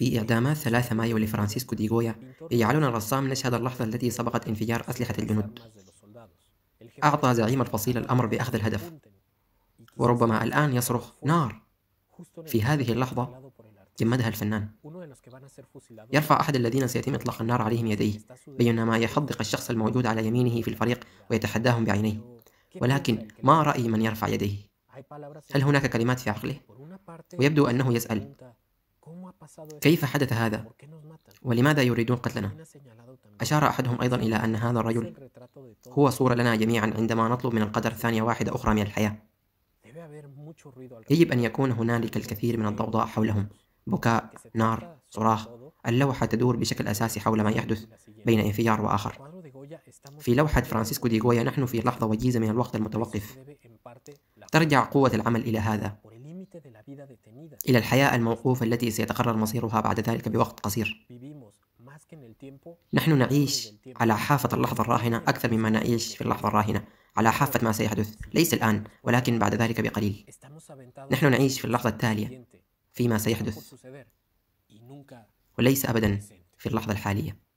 في إعدامات 3 مايو لفرانسيسكو دي غويا يجعلنا الرسام نشهد اللحظة التي سبقت انفجار أسلحة الجنود. أعطى زعيم الفصيل الأمر بأخذ الهدف، وربما الآن يصرخ نار. في هذه اللحظة جمدها الفنان، يرفع أحد الذين سيتم إطلاق النار عليهم يديه بينما يحدق الشخص الموجود على يمينه في الفريق ويتحداهم بعينيه. ولكن ما رأي من يرفع يديه؟ هل هناك كلمات في عقله؟ ويبدو أنه يسأل كيف حدث هذا؟ ولماذا يريدون قتلنا؟ أشار أحدهم أيضا إلى أن هذا الرجل هو صورة لنا جميعا عندما نطلب من القدر ثانية واحدة أخرى من الحياة. يجب أن يكون هنالك الكثير من الضوضاء حولهم، بكاء، نار، صراخ. اللوحة تدور بشكل أساسي حول ما يحدث بين انفجار وآخر. في لوحة فرانسيسكو دي غويا نحن في لحظة وجيزة من الوقت المتوقف، ترجع قوة العمل إلى هذا، إلى الحياة الموقوفة التي سيتقرر مصيرها بعد ذلك بوقت قصير. نحن نعيش على حافة اللحظة الراهنة أكثر مما نعيش في اللحظة الراهنة، على حافة ما سيحدث، ليس الآن ولكن بعد ذلك بقليل. نحن نعيش في اللحظة التالية، فيما سيحدث، وليس أبدا في اللحظة الحالية.